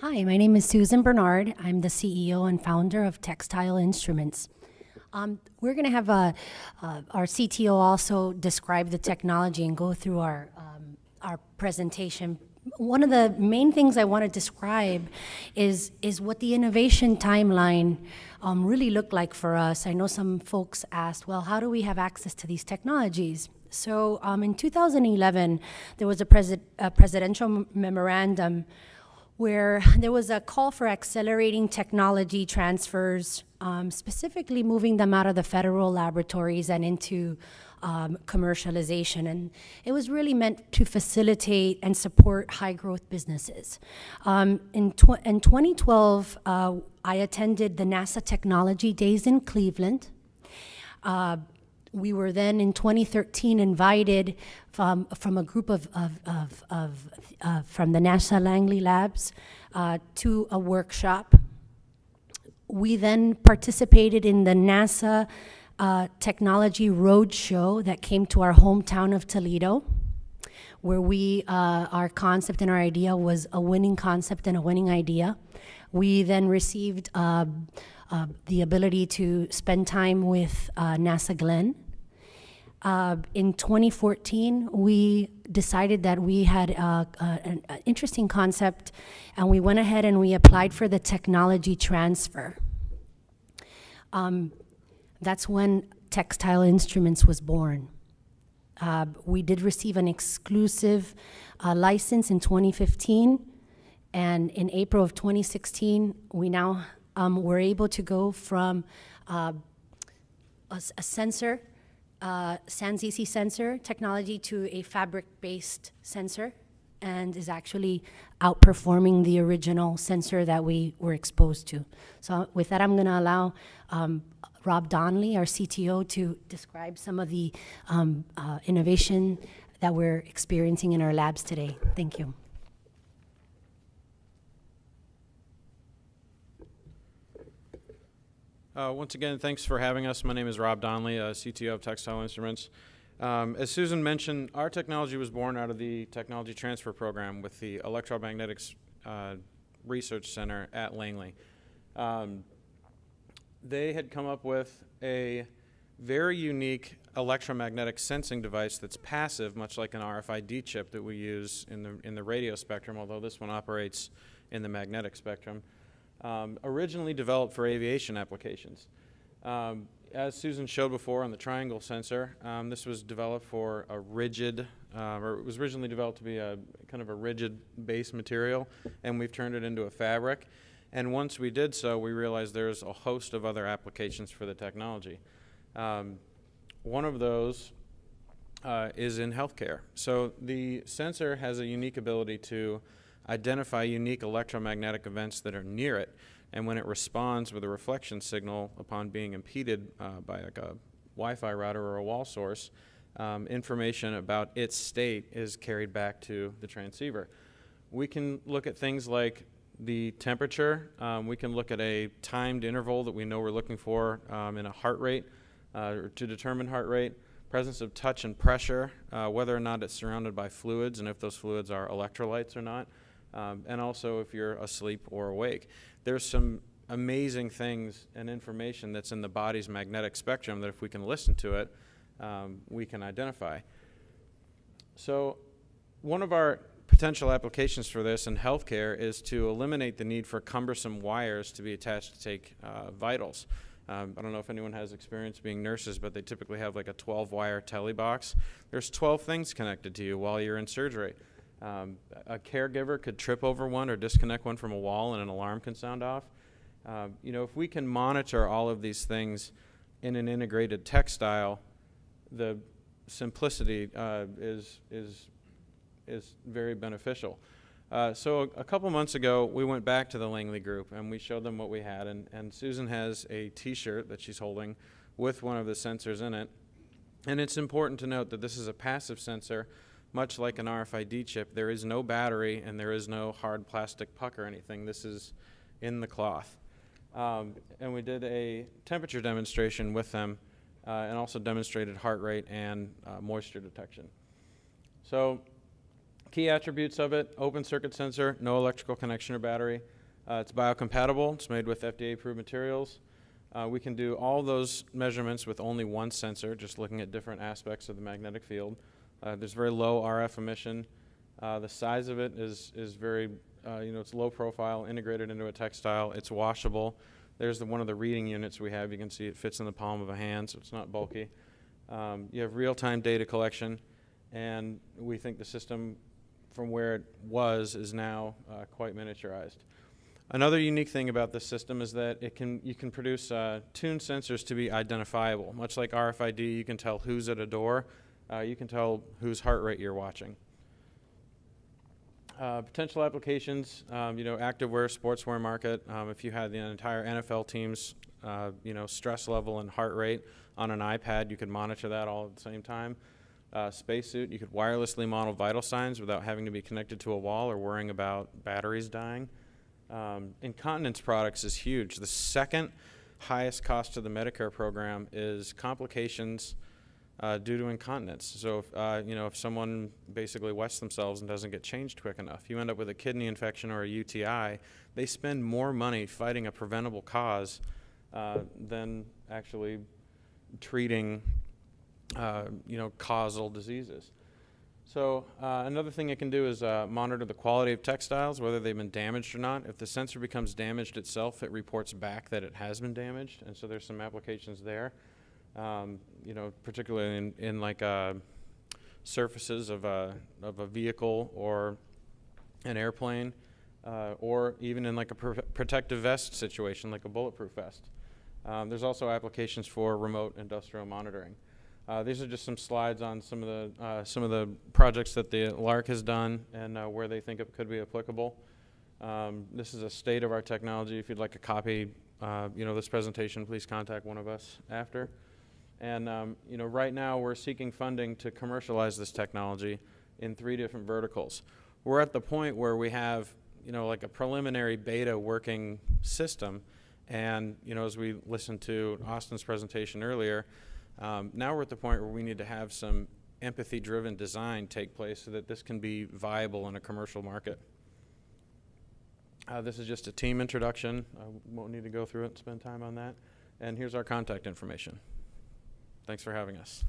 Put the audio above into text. Hi, my name is Susan Bernard. I'm the CEO and founder of Textile Instruments. We're going to have our CTO also describe the technology and go through our presentation. One of the main things I want to describe is what the innovation timeline really looked like for us. I know some folks asked, well, how do we have access to these technologies? So in 2011, there was a presidential memorandum where there was a call for accelerating technology transfers, specifically moving them out of the federal laboratories and into commercialization. And it was really meant to facilitate and support high growth businesses. In 2012, I attended the NASA Technology Days in Cleveland. We were then in 2013 invited from a group from the NASA Langley Labs to a workshop. We then participated in the NASA Technology Roadshow that came to our hometown of Toledo, where we, our concept and our idea was a winning concept and a winning idea. We then received the ability to spend time with NASA Glenn. In 2014, we decided that we had an interesting concept, and we went ahead and we applied for the technology transfer. That's when Textile Instruments was born. We did receive an exclusive license in 2015, and in April of 2016, we now we're able to go from a sensor, SANS-EC sensor technology, to a fabric-based sensor, and is actually outperforming the original sensor that we were exposed to. So with that, I'm going to allow Rob Donley, our CTO, to describe some of the innovation that we're experiencing in our labs today. Thank you. Once again, thanks for having us. My name is Rob Donley, CTO of Textile Instruments. As Susan mentioned, our technology was born out of the technology transfer program with the Electromagnetics Research Center at Langley. They had come up with a very unique electromagnetic sensing device that's passive, much like an RFID chip that we use in the radio spectrum, although this one operates in the magnetic spectrum. Originally developed for aviation applications. As Susan showed before on the triangle sensor, this was developed for a rigid, or it was originally developed to be a kind of a rigid base material, and we've turned it into a fabric. And once we did so, we realized there's a host of other applications for the technology. One of those is in healthcare. So the sensor has a unique ability to identify unique electromagnetic events that are near it, and when it responds with a reflection signal upon being impeded by like a Wi-Fi router or a wall source, information about its state is carried back to the transceiver. We can look at things like the temperature. We can look at a timed interval that we know we're looking for in a heart rate, to determine heart rate, presence of touch and pressure, whether or not it's surrounded by fluids and if those fluids are electrolytes or not. And also if you're asleep or awake. There's some amazing things and information that's in the body's magnetic spectrum that if we can listen to it, we can identify. So one of our potential applications for this in healthcare is to eliminate the need for cumbersome wires to be attached to take vitals. I don't know if anyone has experience being nurses, but they typically have like a 12-wire Telebox. There's 12 things connected to you while you're in surgery. A caregiver could trip over one or disconnect one from a wall and an alarm can sound off. You know, if we can monitor all of these things in an integrated textile, the simplicity is very beneficial. So a couple months ago, we went back to the Langley group and we showed them what we had, and Susan has a t-shirt that she's holding with one of the sensors in it. And it's important to note that this is a passive sensor. Much like an RFID chip, there is no battery and there is no hard plastic puck or anything. This is in the cloth. And we did a temperature demonstration with them and also demonstrated heart rate and moisture detection. So Key attributes of it: open circuit sensor, no electrical connection or battery. It's biocompatible. It's made with FDA-approved materials. We can do all those measurements with only one sensor, just looking at different aspects of the magnetic field. There's very low RF emission. The size of it is very, it's low profile, integrated into a textile. It's washable. There's one of the reading units we have. You can see it fits in the palm of a hand, so it's not bulky. You have real-time data collection, and we think the system from where it was is now quite miniaturized. Another unique thing about this system is that you can produce tuned sensors to be identifiable. Much like RFID, you can tell who's at a door. You can tell whose heart rate you're watching. Potential applications, activewear, sportswear market. If you had the entire NFL team's, stress level and heart rate on an iPad, you could monitor that all at the same time. Spacesuit, you could wirelessly model vital signs without having to be connected to a wall or worrying about batteries dying. Incontinence products is huge. The second highest cost to the Medicare program is complications due to incontinence. So, if someone basically wets themselves and doesn't get changed quick enough, you end up with a kidney infection or a UTI. They spend more money fighting a preventable cause than actually treating, causal diseases. So another thing it can do is monitor the quality of textiles, whether they've been damaged or not. If the sensor becomes damaged itself, it reports back that it has been damaged, and so there's some applications there. Particularly in like surfaces of a vehicle or an airplane, or even in like a protective vest situation, like a bulletproof vest. There's also applications for remote industrial monitoring. These are just some slides on some of the projects that the LARC has done and where they think it could be applicable. This is a state of our technology. If you'd like a copy, this presentation, please contact one of us after. And right now we're seeking funding to commercialize this technology in 3 different verticals. We're at the point where we have, like a preliminary beta working system, and as we listened to Austin's presentation earlier, now we're at the point where we need to have some empathy-driven design take place so that this can be viable in a commercial market. This is just a team introduction. I won't need to go through it and spend time on that. And here's our contact information. Thanks for having us.